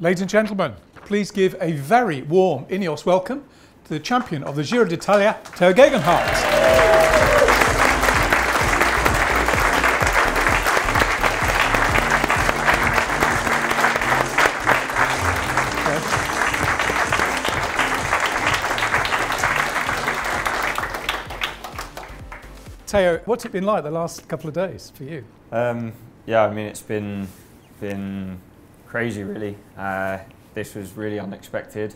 Ladies and gentlemen, please give a very warm INEOS welcome to the champion of the Giro d'Italia, Tao Geoghegan Hart. Tao, what's it been like the last couple of days for you? Yeah, I mean, it's been crazy, really. This was really unexpected.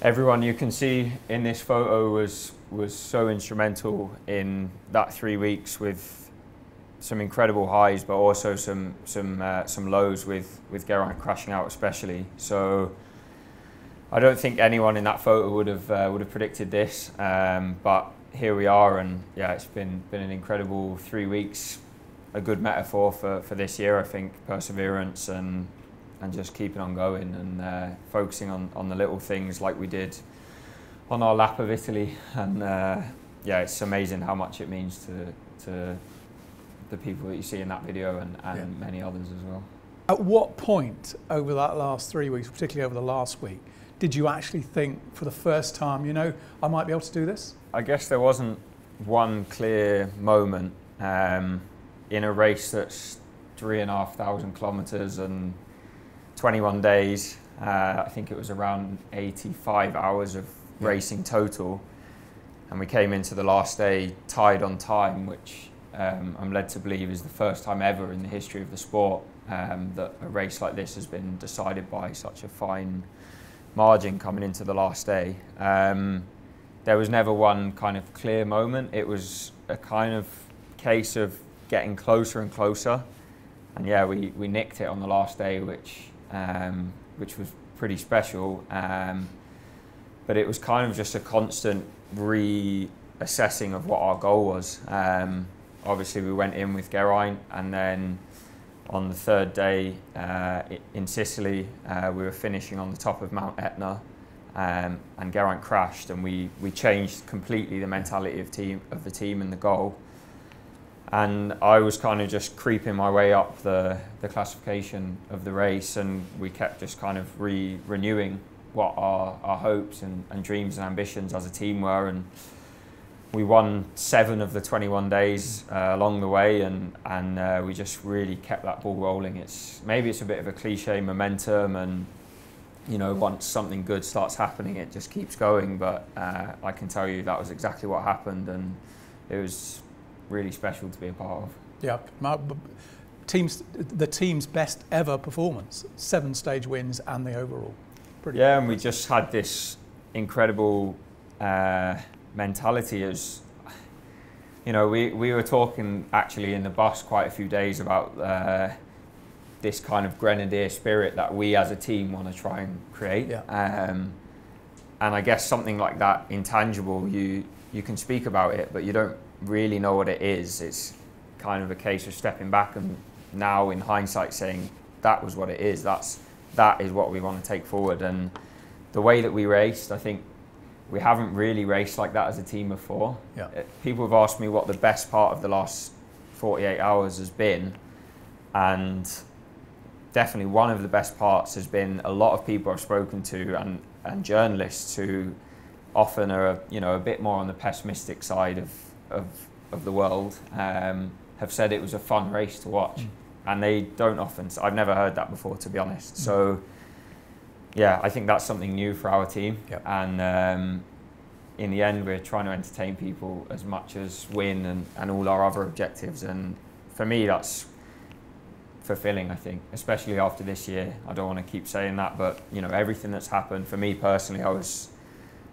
Everyone you can see in this photo was so instrumental in that 3 weeks, with some incredible highs, but also some lows with Geraint crashing out, especially. So I don't think anyone in that photo would have predicted this, but here we are, and yeah, it's been an incredible 3 weeks. A good metaphor for this year, I think. Perseverance and just keeping on going and focusing on the little things, like we did on our lap of Italy. And yeah, it's amazing how much it means to the people that you see in that video and yeah, many others as well. At what point over that last 3 weeks, particularly over the last week, did you actually think for the first time, you know, I might be able to do this? I guess there wasn't one clear moment. In a race that's 3,500 kilometers and 21 days, I think it was around 85 hours of racing total. And we came into the last day tied on time, which I'm led to believe is the first time ever in the history of the sport that a race like this has been decided by such a fine margin coming into the last day. There was never one kind of clear moment. It was a kind of case of getting closer and closer, and yeah, we nicked it on the last day, which was pretty special. But it was kind of just a constant reassessing of what our goal was. Obviously, we went in with Geraint, and then on the third day in Sicily, we were finishing on the top of Mount Etna, and Geraint crashed, and we changed completely the mentality of the team and the goal. And I was kind of just creeping my way up the classification of the race, and we kept just kind of renewing what our hopes and dreams and ambitions as a team were. And we won 7 of the 21 days along the way, and we just really kept that ball rolling. Maybe it's a bit of a cliche, momentum, and you know, once something good starts happening, it just keeps going. But I can tell you that was exactly what happened, and it was really special to be a part of. Yeah, the team's best ever performance, 7 stage wins and the overall. Pretty yeah, and we just had this incredible mentality. As you know, we were talking actually in the bus quite a few days about this kind of grenadier spirit that we as a team want to try and create. Yeah. And I guess something like that, intangible, you can speak about it, but you don't really know what it is. It's kind of a case of stepping back and now in hindsight saying that was what it is. That is what we want to take forward. And the way that we raced, I think we haven't really raced like that as a team before. Yeah. People have asked me what the best part of the last 48 hours has been, and definitely one of the best parts has been a lot of people I've spoken to and journalists who often are, you know, a bit more on the pessimistic side of the world, have said it was a fun race to watch. And they don't often, I've never heard that before, to be honest. So yeah, I think that's something new for our team. Yep. And in the end, we're trying to entertain people as much as win and all our other objectives. And for me, that's fulfilling, I think, especially after this year. I don't want to keep saying that, but you know, everything that's happened for me personally, I was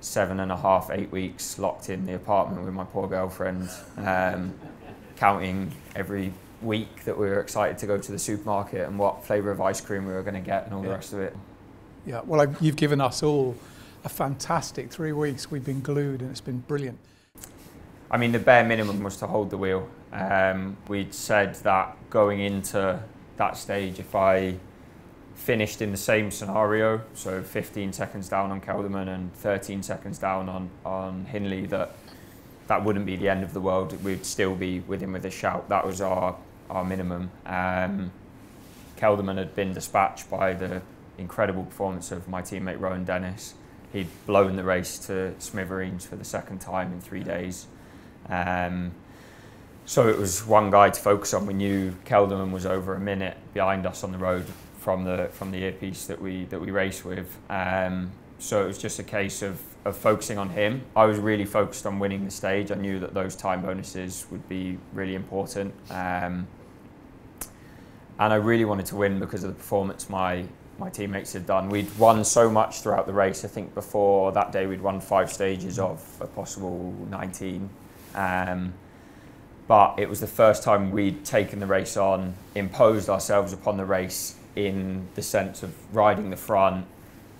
7 and a half, 8 weeks locked in the apartment with my poor girlfriend, counting every week that we were excited to go to the supermarket and what flavour of ice cream we were going to get and all the rest of it. Yeah, well, you've given us all a fantastic 3 weeks. We've been glued and it's been brilliant. I mean, the bare minimum was to hold the wheel. We'd said that going into that stage, if I finished in the same scenario, so 15 seconds down on Kelderman and 13 seconds down on Hindley, that wouldn't be the end of the world. We'd still be with him with a shout. That was our minimum. Kelderman had been dispatched by the incredible performance of my teammate Rowan Dennis. He'd blown the race to smithereens for the second time in 3 days. So it was one guy to focus on. We knew Kelderman was over a minute behind us on the road from the earpiece that we raced with. So it was just a case of focusing on him. I was really focused on winning the stage. I knew that those time bonuses would be really important. And I really wanted to win because of the performance my teammates had done. We'd won so much throughout the race. I think before that day we'd won 5 stages of a possible 19. But it was the first time we'd taken the race on, imposed ourselves upon the race in the sense of riding the front,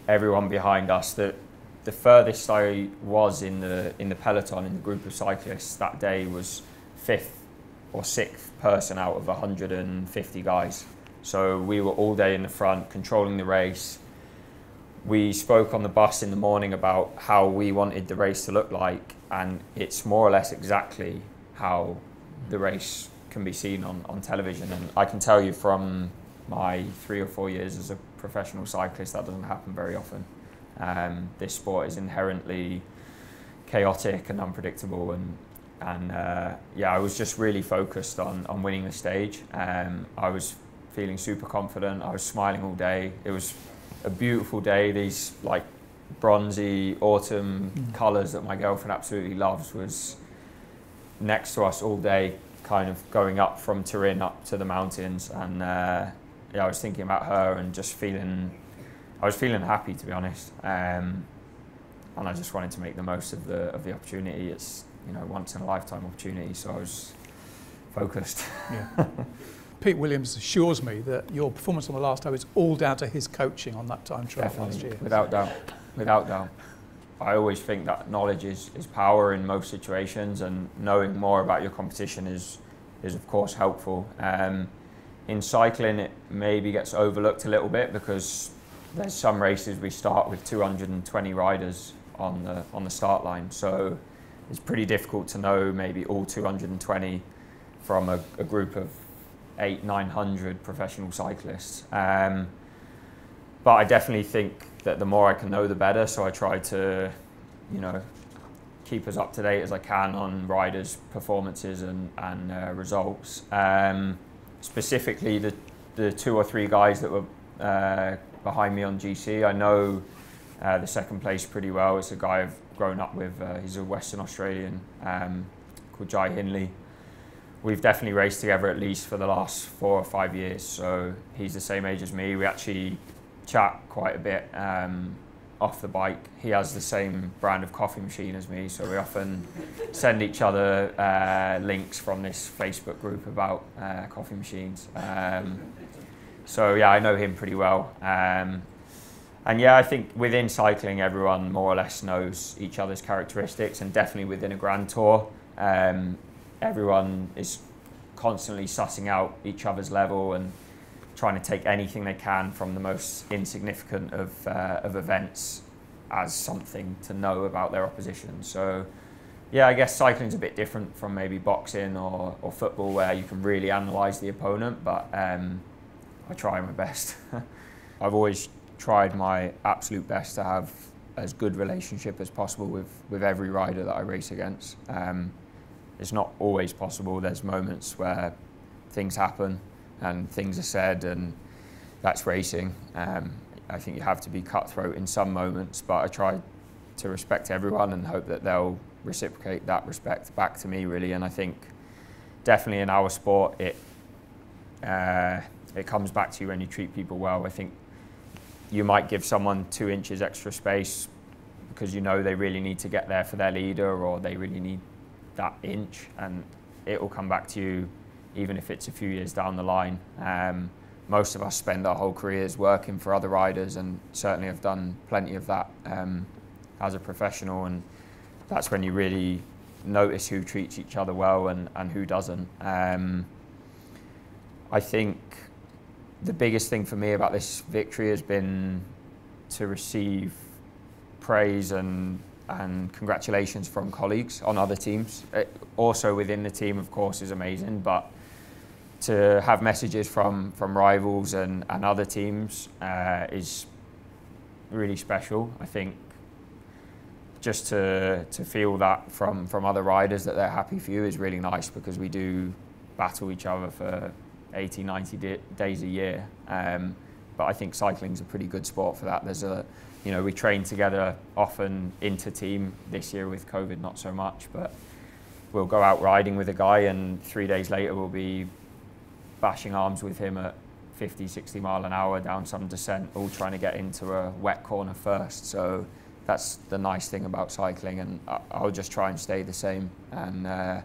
everyone behind us. The furthest I was in the peloton, in the group of cyclists that day, was 5th or 6th person out of 150 guys. So we were all day in the front, controlling the race. We spoke on the bus in the morning about how we wanted the race to look like, and it's more or less exactly how the race can be seen on television. And I can tell you from my 3 or 4 years as a professional cyclist, that doesn't happen very often. This sport is inherently chaotic and unpredictable, and yeah, I was just really focused on winning the stage. I was feeling super confident. I was smiling all day. It was a beautiful day. These like bronzy autumn colours that my girlfriend absolutely loves was next to us all day, kind of going up from Turin up to the mountains. And yeah, I was thinking about her and just feeling happy, to be honest. And I just wanted to make the most of the opportunity. It's, you know, once in a lifetime opportunity, so I was focused. Yeah. Pete Williams assures me that your performance on the last day was all down to his coaching on that time trial last year. Without doubt, without doubt. I always think that knowledge is power in most situations, and knowing more about your competition is of course helpful. In cycling it maybe gets overlooked a little bit because there's some races we start with 220 riders on the start line, so it's pretty difficult to know maybe all 220 from a group of 800-900 professional cyclists. But I definitely think that the more I can know, the better. So I try to, you know, keep as up to date as I can on riders' performances and results. Specifically, the 2 or 3 guys that were behind me on GC, I know the second place pretty well. It's a guy I've grown up with. He's a Western Australian called Jai Hindley. We've definitely raced together at least for the last 4 or 5 years. So he's the same age as me. We actually chat quite a bit off the bike. He has the same brand of coffee machine as me, so we often send each other links from this Facebook group about coffee machines. So yeah, I know him pretty well. And yeah, I think within cycling, everyone more or less knows each other's characteristics, and definitely within a Grand Tour, everyone is constantly sussing out each other's level and trying to take anything they can from the most insignificant of events as something to know about their opposition. So yeah, I guess cycling's a bit different from maybe boxing or football, where you can really analyse the opponent, but I try my best. I've always tried my absolute best to have as good relationship as possible with every rider that I race against. It's not always possible. There's moments where things happen and things are said, and that's racing. I think you have to be cutthroat in some moments, but I try to respect everyone and hope that they'll reciprocate that respect back to me, really. And I think definitely in our sport, it comes back to you when you treat people well. I think you might give someone 2 inches extra space because you know they really need to get there for their leader, or they really need that inch, and it will come back to you even if it's a few years down the line. Most of us spend our whole careers working for other riders, and certainly I've done plenty of that as a professional, and that's when you really notice who treats each other well and who doesn't. I think the biggest thing for me about this victory has been to receive praise and congratulations from colleagues on other teams. It also within the team, of course, is amazing, but to have messages from rivals and other teams is really special. I think just to feel that from other riders that they're happy for you is really nice, because we do battle each other for 80, 90 days a year. But I think cycling's a pretty good sport for that. There's a, you know, we train together often inter-team. This year with COVID, not so much, but we'll go out riding with a guy and 3 days later we'll be bashing arms with him at 50, 60 mile an hour down some descent, all trying to get into a wet corner first. So that's the nice thing about cycling, and I'll just try and stay the same. And I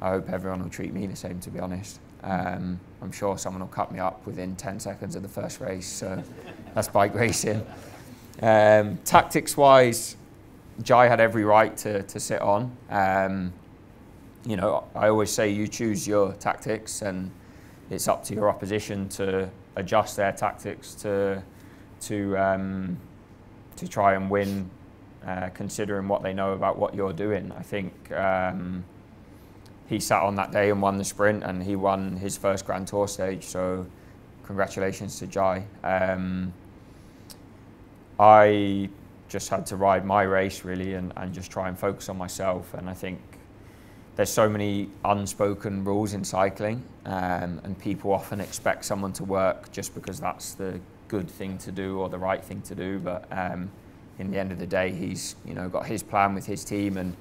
hope everyone will treat me the same, to be honest. I'm sure someone will cut me up within 10 seconds of the first race, so that's bike racing. Tactics-wise, Jai had every right to sit on. You know, I always say you choose your tactics, and it's up to your opposition to adjust their tactics to try and win, considering what they know about what you're doing. I think he sat on that day and won the sprint, and he won his first Grand Tour stage, so congratulations to Jai. I just had to ride my race, really, and just try and focus on myself. And I think there's so many unspoken rules in cycling, and people often expect someone to work just because that's the good thing to do or the right thing to do. But in the end of the day, he's, you know, got his plan with his team, and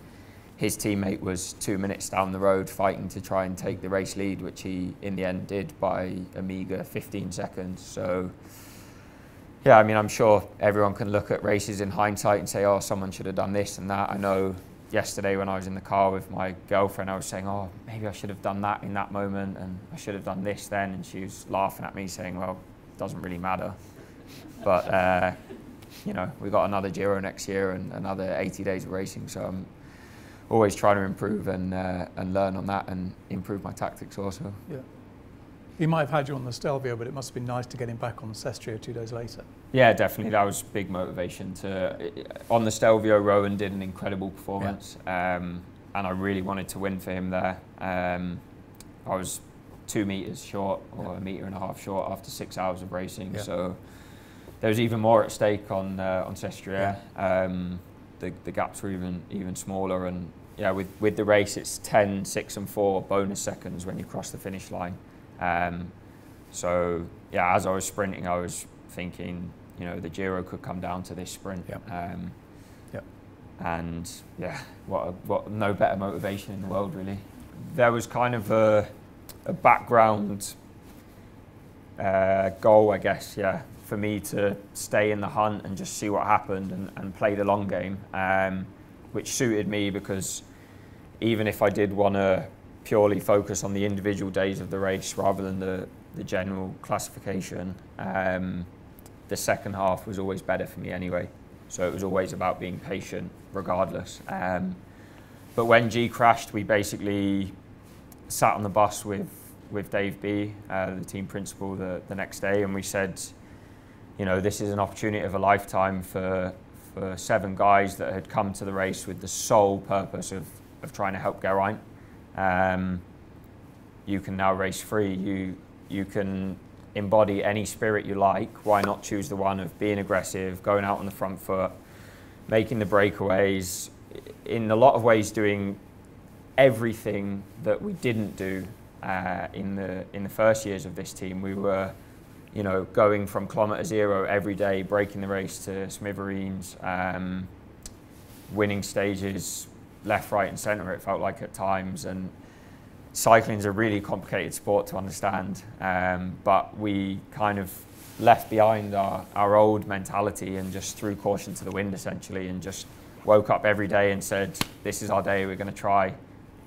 his teammate was 2 minutes down the road fighting to try and take the race lead, which he in the end did by a meager 15 seconds. So yeah, I mean, I'm sure everyone can look at races in hindsight and say, oh, someone should have done this and that. I know yesterday when I was in the car with my girlfriend, I was saying, oh, maybe I should have done that in that moment, and I should have done this then. And she was laughing at me saying, well, it doesn't really matter. But, you know, we've got another Giro next year and another 80 days of racing. So I'm always trying to improve and learn on that and improve my tactics also. Yeah. He might have had you on the Stelvio, but it must have been nice to get him back on Sestria 2 days later. Yeah, definitely. That was big motivation. On the Stelvio, Rowan did an incredible performance, yeah. And I really wanted to win for him there. I was 2 meters short, or yeah, 1.5 meters short after 6 hours of racing, yeah, so there was even more at stake on Sestria. Yeah. The gaps were even smaller, and yeah, with the race, it's 10, 6 and 4 bonus seconds when you cross the finish line. So yeah, as I was sprinting, I was thinking, you know, the Giro could come down to this sprint. Yep. Yep. And yeah, no better motivation in the world, really. There was kind of a background goal, I guess, yeah, for me to stay in the hunt and just see what happened and play the long game, which suited me, because even if I did want to purely focus on the individual days of the race rather than the general classification, the second half was always better for me anyway. So it was always about being patient regardless. But when G crashed, we basically sat on the bus with Dave B, the team principal, the next day, and we said, you know, this is an opportunity of a lifetime for 7 guys that had come to the race with the sole purpose of trying to help Geraint. You can now race free. You can embody any spirit you like. Why not choose the one of being aggressive, going out on the front foot, making the breakaways, in a lot of ways doing everything that we didn't do in the first years of this team. We were, you know, going from kilometre 0 every day, breaking the race to smithereens, winning stages left, right and centre, it felt like at times. And cycling's a really complicated sport to understand, but we kind of left behind our old mentality and just threw caution to the wind, essentially, and just woke up every day and said, this is our day, we're going to try.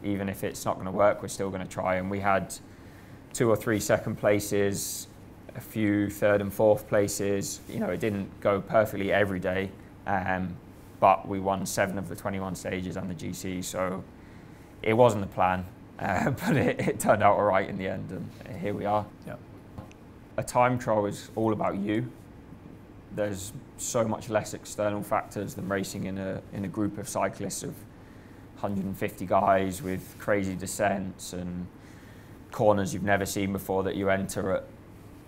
Even if it's not going to work, we're still going to try. And we had 2 or 3 second places, a few third and fourth places. You know, it didn't go perfectly every day, but we won 7 of the 21 stages and the GC, so it wasn't the plan, but it turned out all right in the end, and here we are. Yep. A time trial is all about you. There's so much less external factors than racing in a group of cyclists of 150 guys with crazy descents and corners you've never seen before that you enter at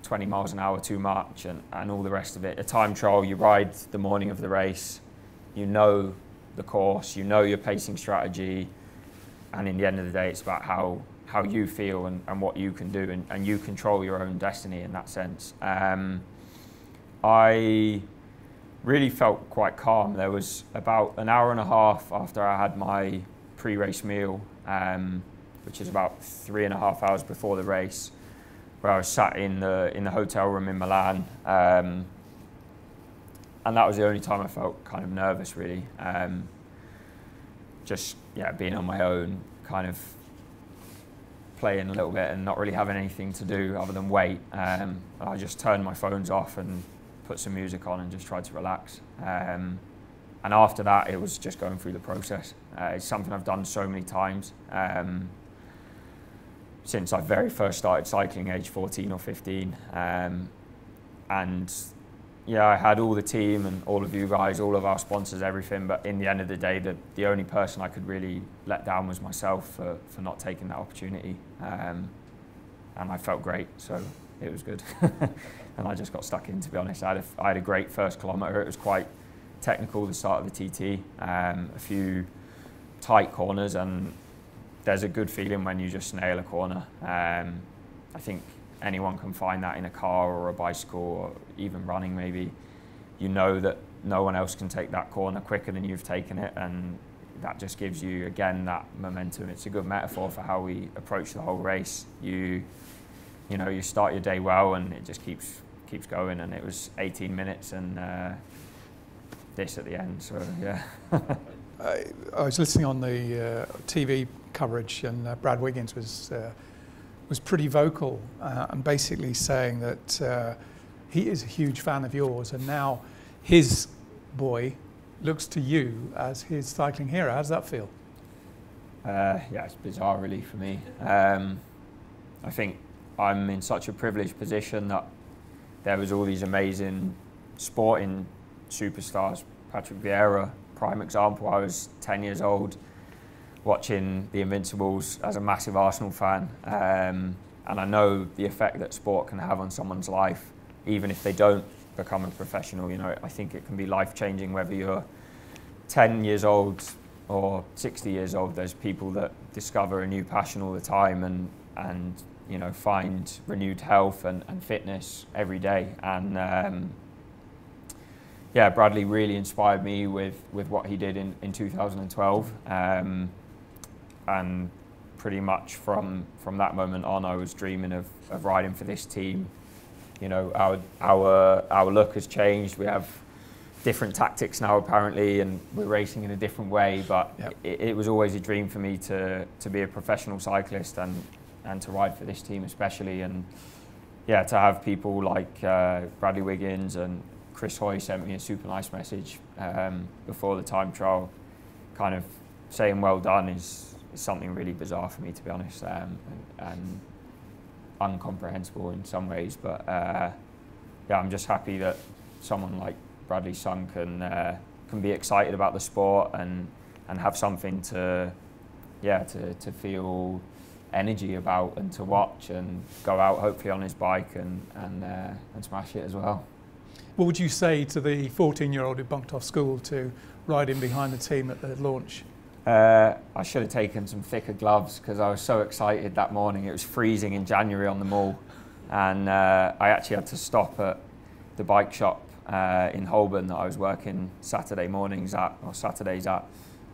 20 miles an hour too much and all the rest of it. A time trial, you ride the morning of the race, you know the course, you know your pacing strategy, and in the end of the day, it's about how you feel and what you can do, and you control your own destiny in that sense. I really felt quite calm. There was about an hour and a half after I had my pre-race meal, which is about 3.5 hours before the race, where I was sat in the hotel room in Milan, and that was the only time I felt kind of nervous, really. Just being on my own, kind of playing a little bit and not really having anything to do other than wait. I just turned my phones off and put some music on and just tried to relax. And after that, it was just going through the process. It's something I've done so many times since I very first started cycling, age 14 or 15. And yeah, I had all the team and all of you guys, all of our sponsors, everything. But in the end of the day, the only person I could really let down was myself for not taking that opportunity. And I felt great, so it was good. And I just got stuck in, to be honest. I had a great first kilometre. It was quite technical, the start of the TT, a few tight corners, and there's a good feeling when you just nail a corner. I think anyone can find that in a car or a bicycle or even running maybe. You know that no one else can take that corner quicker than you've taken it, and that just gives you, again, that momentum. It's a good metaphor for how we approach the whole race. You know, you start your day well and it just keeps going, and it was 18 minutes and this at the end, so yeah. I was listening on the TV coverage, and Brad Wiggins was pretty vocal and basically saying that he is a huge fan of yours, and now his boy looks to you as his cycling hero. How does that feel? Yeah, it's bizarre really for me. I think I'm in such a privileged position that there was all these amazing sporting superstars. Patrick Vieira, prime example. I was 10 years old watching The Invincibles as a massive Arsenal fan, and I know the effect that sport can have on someone's life, even if they don't become a professional. You know, I think it can be life-changing whether you're 10 years old or 60 years old. There's people that discover a new passion all the time and you know, find renewed health and fitness every day. And yeah, Bradley really inspired me with what he did in 2012. And pretty much from that moment on, I was dreaming of riding for this team. You know, our look has changed. We have different tactics now, apparently, and we're racing in a different way. But yep, it was always a dream for me to be a professional cyclist and to ride for this team especially. And yeah, to have people like Bradley Wiggins and Chris Hoy sent me a super nice message before the time trial, kind of saying well done is something really bizarre for me, to be honest, and incomprehensible in some ways. But yeah, I'm just happy that someone like Bradley's son can be excited about the sport and have something to feel energy about and to watch, and go out hopefully on his bike and smash it as well. What would you say to the 14-year-old who bunked off school to ride in behind the team at the launch? I should have taken some thicker gloves because I was so excited that morning. It was freezing in January on the Mall, and I actually had to stop at the bike shop in Holborn that I was working Saturday mornings at, or Saturdays at,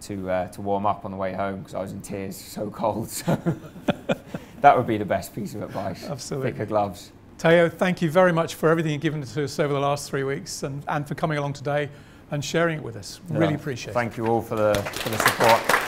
to warm up on the way home because I was in tears, so cold. So that would be the best piece of advice. Absolutely. Thicker gloves. Tao, thank you very much for everything you've given to us over the last 3 weeks, and for coming along today and sharing it with us. Really appreciate it. Thank you all for the support.